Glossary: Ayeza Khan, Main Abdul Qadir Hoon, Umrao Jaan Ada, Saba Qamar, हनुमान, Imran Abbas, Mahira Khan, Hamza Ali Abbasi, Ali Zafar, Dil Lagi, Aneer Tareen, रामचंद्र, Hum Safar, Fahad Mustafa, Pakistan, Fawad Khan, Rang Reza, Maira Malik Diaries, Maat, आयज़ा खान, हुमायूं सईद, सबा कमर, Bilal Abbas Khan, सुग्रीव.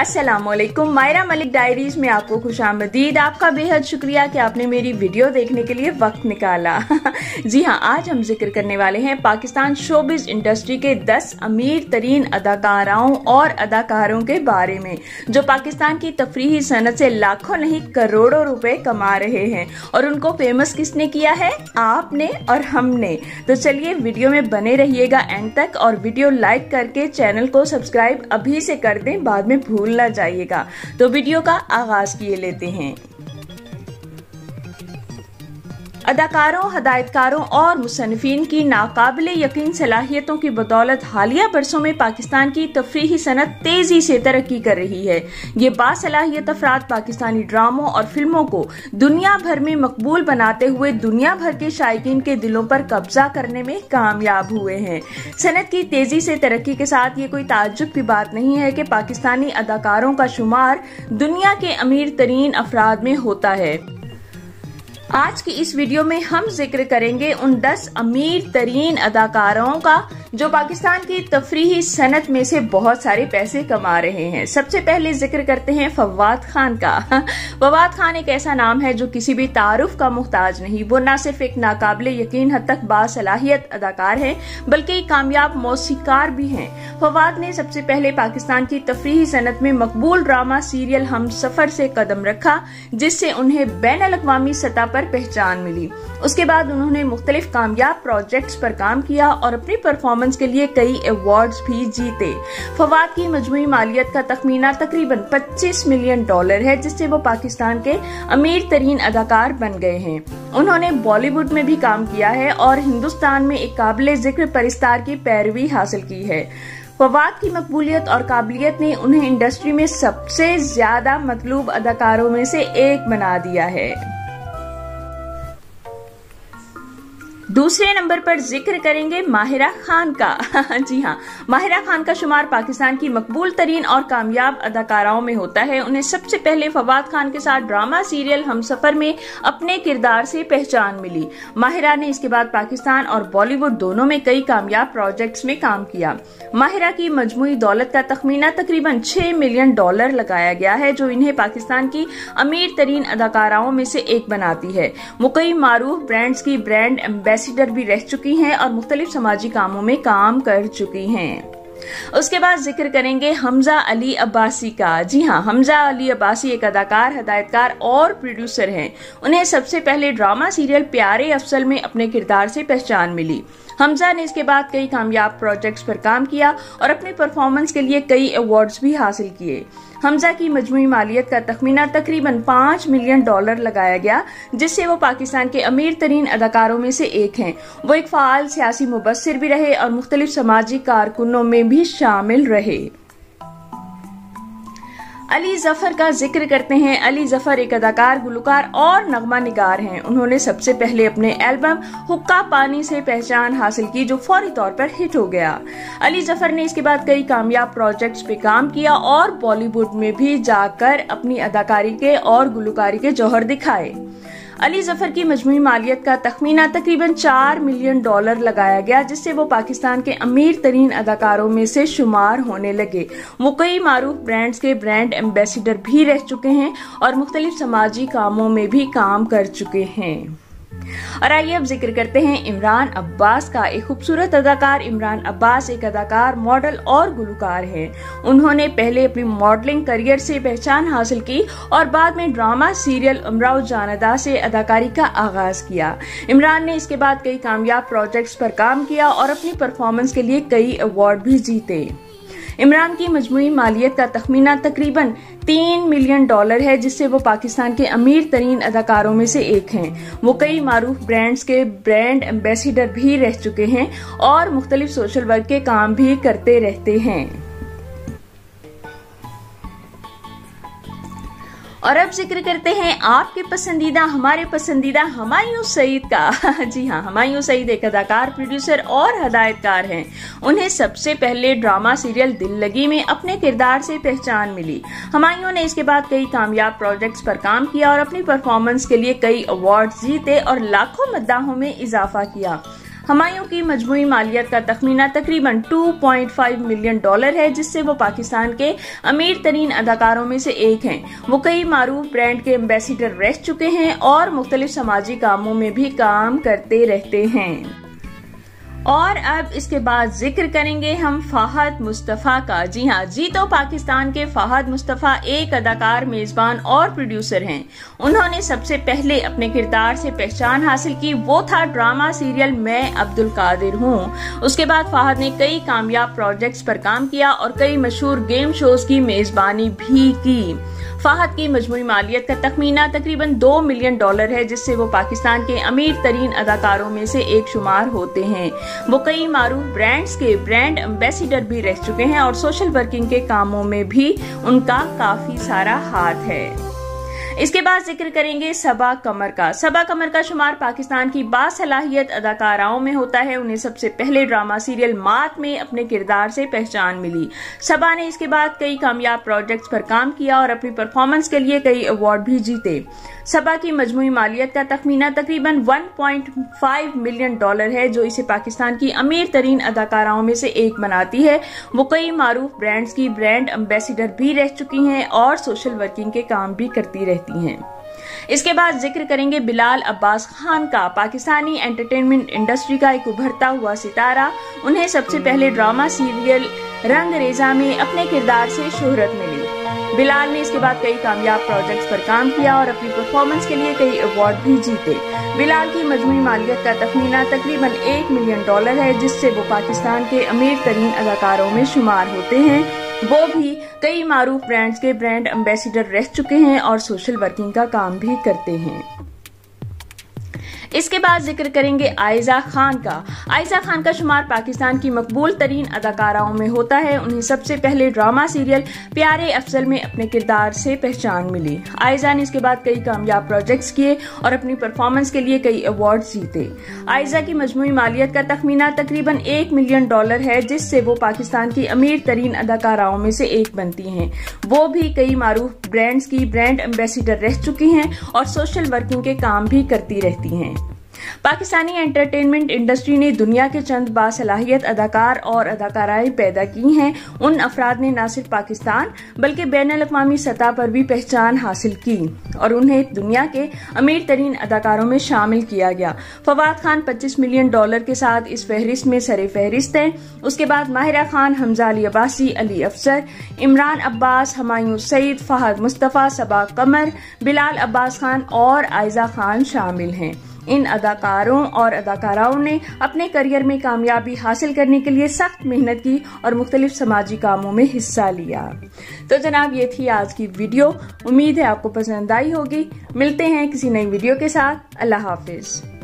अस्सलामुअलैकुम, मायरा मलिक डायरीज में आपको खुशामदीद। आपका बेहद शुक्रिया कि आपने मेरी वीडियो देखने के लिए वक्त निकाला। जी हाँ, आज हम जिक्र करने वाले हैं पाकिस्तान शोबिज इंडस्ट्री के 10 अमीर तरीन अदाकाराओं और अदाकारों के बारे में, जो पाकिस्तान की तफरीही सनत से लाखों नहीं करोड़ों रुपए कमा रहे हैं। और उनको फेमस किसने किया है? आपने और हमने। तो चलिए वीडियो में बने रहिएगा एंड तक, और वीडियो लाइक करके चैनल को सब्सक्राइब अभी से कर दें, बाद में भूलना जाइएगा। तो वीडियो का आगाज किए लेते हैं। अदाकारों, हदायतकारों और मुसन्निफीन की नाकाबिले यकीन सलाहियतों की बदौलत हालिया बरसों में पाकिस्तान की तफरीही सनत तेजी से तरक्की कर रही है। ये बासलाहियत अफराद पाकिस्तानी ड्रामों और फिल्मों को दुनिया भर में मकबूल बनाते हुए दुनिया भर के शायकीन के दिलों पर कब्जा करने में कामयाब हुए हैं। सनत की तेजी से तरक्की के साथ ये कोई ताज्जुब की बात नहीं है कि पाकिस्तानी अदाकारों का शुमार दुनिया के अमीर तरीन अफराद में होता है। आज की इस वीडियो में हम जिक्र करेंगे उन 10 अमीर तरीन अदाकारों का जो पाकिस्तान की तफरीही सनत में से बहुत सारे पैसे कमा रहे हैं। सबसे पहले जिक्र करते हैं फवाद खान का। फवाद खान एक ऐसा नाम है जो किसी भी तारुफ का मुहताज नहीं। वो ना सिर्फ एक नाकाबिले यकीन हद तक बासलाहियत अदाकार हैं, बल्कि एक कामयाब मौसीकार भी हैं। फवाद ने सबसे पहले पाकिस्तान की तफरीही सनत में मकबूल ड्रामा सीरियल हम सफर से कदम रखा, जिससे उन्हें बैन-उल-अक़वामी सतह पर पहचान मिली। उसके बाद उन्होंने मुख्तलिफ कामयाब प्रोजेक्ट्स पर काम किया और अपनी परफॉर्मेंस के लिए कई अवार्ड्स भी जीते। फवाद की मजमूई मालियत का तखमीना तकरीबन 25 मिलियन डॉलर है, जिससे वो पाकिस्तान के अमीर तरीन अदाकार बन गए हैं। उन्होंने बॉलीवुड में भी काम किया है और हिंदुस्तान में एक काबिले जिक्र परिस्तार की पैरवी हासिल की है। फवाद की मकबूलियत और काबिलियत ने उन्हें इंडस्ट्री में सबसे ज्यादा मतलूब अदाकारों में से एक बना दिया है। दूसरे नंबर पर जिक्र करेंगे माहिरा खान का। जी हाँ, माहिरा खान का शुमार पाकिस्तान की मकबूल तरीन और कामयाब अदाकाराओं में होता है। उन्हें सबसे पहले फवाद खान के साथ ड्रामा सीरियल हम सफर में अपने किरदार से पहचान मिली। माहिरा ने इसके बाद पाकिस्तान और बॉलीवुड दोनों में कई कामयाब प्रोजेक्ट्स में काम किया। माहिरा की मजमूई दौलत का तखमीना तकरीबन 6 मिलियन डॉलर लगाया गया है, जो इन्हें पाकिस्तान की अमीर तरीन अदाकाराओं में से एक बनाती है। वो कई मारूफ ब्रांड्स की ब्रांड एम्बेसडर भी रह चुकी हैं और मुख्तलिफ समाजी कामों में काम कर चुकी हैं। उसके बाद जिक्र करेंगे हमजा अली अब्बासी का। जी हाँ, हमजा अली अब्बासी एक अदाकार, हदायतकार और प्रोड्यूसर हैं। उन्हें सबसे पहले ड्रामा सीरियल प्यारे अफजल में अपने किरदार से पहचान मिली। हमजा ने इसके बाद कई कामयाब प्रोजेक्ट्स पर काम किया और अपने परफॉर्मेंस के लिए कई अवार्ड्स भी हासिल किए। हमजा की मजमूई मालियत का तखमीना तकरीबन 5 मिलियन डॉलर लगाया गया, जिससे वो पाकिस्तान के अमीर तरीन अदाकारों में से एक हैं। वो एक फाल सियासी मुबस्सिर भी रहे और मुख्तलिफ समाजी कारकुनों में भी शामिल रहे। अली जफर का जिक्र करते हैं। अली जफर एक अदाकार, गुलकार और नगमा निगार हैं। उन्होंने सबसे पहले अपने एल्बम हुक्का पानी से पहचान हासिल की, जो फौरी तौर पर हिट हो गया। अली जफर ने इसके बाद कई कामयाब प्रोजेक्ट्स पे काम किया और बॉलीवुड में भी जाकर अपनी अदाकारी के और गुलकारी के जौहर दिखाए। अली जफर की मजमूई मालियत का तखमीना तकरीबन 4 मिलियन डॉलर लगाया गया, जिससे वो पाकिस्तान के अमीर तरीन अदाकारों में से शुमार होने लगे। वो कई मारूफ ब्रांड्स के ब्रांड एम्बेसडर भी रह चुके हैं और मुख्तलिफ समाजी कामों में भी काम कर चुके हैं। और आइए अब जिक्र करते हैं इमरान अब्बास का। एक खूबसूरत अदाकार इमरान अब्बास एक अदाकार, मॉडल और गुलकार हैं। उन्होंने पहले अपनी मॉडलिंग करियर से पहचान हासिल की और बाद में ड्रामा सीरियल उमराव जान अदा से अदाकारी का आगाज किया। इमरान ने इसके बाद कई कामयाब प्रोजेक्ट्स पर काम किया और अपनी परफॉर्मेंस के लिए कई अवार्ड भी जीते। इमरान की मजमूई मालियत का तखमीना तकरीबन 3 मिलियन डॉलर है, जिससे वो पाकिस्तान के अमीर तरीन अदाकारों में से एक हैं। वो कई मारूफ ब्रांड्स के ब्रांड एम्बेसडर भी रह चुके हैं और मुख्तलिफ सोशल वर्क के काम भी करते रहते हैं। और अब जिक्र करते हैं आपके पसंदीदा, हमारे पसंदीदा हुमायूं सईद का। जी हाँ, हुमायूं सईद एक अदाकार, प्रोड्यूसर और हदायतकार हैं। उन्हें सबसे पहले ड्रामा सीरियल दिल लगी में अपने किरदार से पहचान मिली। हुमायूं ने इसके बाद कई कामयाब प्रोजेक्ट्स पर काम किया और अपनी परफॉर्मेंस के लिए कई अवार्ड जीते और लाखों मद्दाहों में इजाफा किया। हमायूं की मजमूई मालियत का तखमीना तकरीबन $2.5 मिलियन है, जिससे वो पाकिस्तान के अमीर तरीन अदाकारों में से एक हैं। वो कई मारूफ ब्रांड के एम्बेसडर रह चुके हैं और मुख्तलिफ समाजी कामों में भी काम करते रहते हैं। और अब इसके बाद जिक्र करेंगे हम फहद मुस्तफ़ा का। जी हाँ जी, तो पाकिस्तान के फहद मुस्तफ़ा एक अदाकार, मेज़बान और प्रोड्यूसर हैं। उन्होंने सबसे पहले अपने किरदार से पहचान हासिल की, वो था ड्रामा सीरियल मैं अब्दुल कादिर हूँ। उसके बाद फहद ने कई कामयाब प्रोजेक्ट्स पर काम किया और कई मशहूर गेम शोज़ की मेज़बानी भी की। फहद की मजमूई मालियत का तखमीना तकरीबन $2 मिलियन है, जिससे वो पाकिस्तान के अमीर तरीन अदाकारों में से एक शुमार होते हैं। वो कई मारूफ ब्रांड्स के ब्रांड एम्बेसडर भी रह चुके हैं और सोशल वर्किंग के कामों में भी उनका काफी सारा हाथ है। इसके बाद जिक्र करेंगे सबा कमर का। सबा कमर का शुमार पाकिस्तान की बासलाहियत अदाकाराओं में होता है। उन्हें सबसे पहले ड्रामा सीरियल मात में अपने किरदार से पहचान मिली। सबा ने इसके बाद कई कामयाब प्रोजेक्ट्स पर काम किया और अपनी परफॉर्मेंस के लिए कई अवार्ड भी जीते। सबा की मजमूई मालियत का तखमीना तकरीबन $1.5 मिलियन है, जो इसे पाकिस्तान की अमीर तरीन अदाकाराओं में से एक बनाती है। वो कई मारूफ ब्रांड्स की ब्रांड एम्बेसडर भी रह चुकी हैं और सोशल वर्किंग के काम भी करती रहती हैं। इसके बाद जिक्र करेंगे बिलाल अब्बास खान का। पाकिस्तानी एंटरटेनमेंट इंडस्ट्री का एक उभरता हुआ सितारा। उन्हें सबसे पहले ड्रामा सीरियल रंग रेजा में अपने किरदार से शोहरत मिली। बिलाल ने इसके बाद कई कामयाब प्रोजेक्ट्स पर काम किया और अपनी परफॉर्मेंस के लिए कई अवार्ड भी जीते। बिलाल की मजमूई मालियत का तखमीना तकरीबन $1 मिलियन है, जिससे वो पाकिस्तान के अमीर तरीन अदाकारों में शुमार होते हैं। वो भी कई मारूफ ब्रांड्स के ब्रांड एम्बेसडर रह चुके हैं और सोशल वर्किंग का काम भी करते हैं। इसके बाद जिक्र करेंगे आयज़ा खान का। आयज़ा खान का शुमार पाकिस्तान की मकबूल तरीन अदाकाराओं में होता है। उन्हें सबसे पहले ड्रामा सीरियल प्यारे अफजल में अपने किरदार से पहचान मिली। आयज़ा ने इसके बाद कई कामयाब प्रोजेक्ट्स किए और अपनी परफॉर्मेंस के लिए कई अवार्ड जीते। आयज़ा की मजमूई मालियत का तखमीना तकरीबन $1 मिलियन है, जिससे वो पाकिस्तान की अमीर तरीन अदाकाराओं में से एक बनती हैं। वो भी कई मारूफ ब्रांड्स की ब्रांड एम्बेसडर रह चुकी हैं और सोशल वर्किंग के काम भी करती रहती हैं। पाकिस्तानी एंटरटेनमेंट इंडस्ट्री ने दुनिया के चंद बासलाहियत अदाकार और अदाकाराएं पैदा की हैं। उन अफराद ने न सिर्फ पाकिस्तान बल्कि बैनुल-अक़वामी सतह पर भी पहचान हासिल की और उन्हें दुनिया के अमीर तरीन अदाकारों में शामिल किया गया। फवाद खान $25 मिलियन के साथ इस फहरिस्त में सरे फहरिस्त हैं। उसके बाद माहिरा खान, हमजा अली अब्बासी, अली अफसर, इमरान अब्बास, हुमायूं सईद, फहद मुस्तफ़ा, सबा कमर, बिलाल अब्बास खान और आयज़ा खान शामिल हैं। इन अदाकारों और अदाकाराओं ने अपने करियर में कामयाबी हासिल करने के लिए सख्त मेहनत की और मुख्तलिफ समाजी कामों में हिस्सा लिया। तो जनाब, ये थी आज की वीडियो। उम्मीद है आपको पसंद आई होगी। मिलते हैं किसी नई वीडियो के साथ। अल्लाह हाफिज।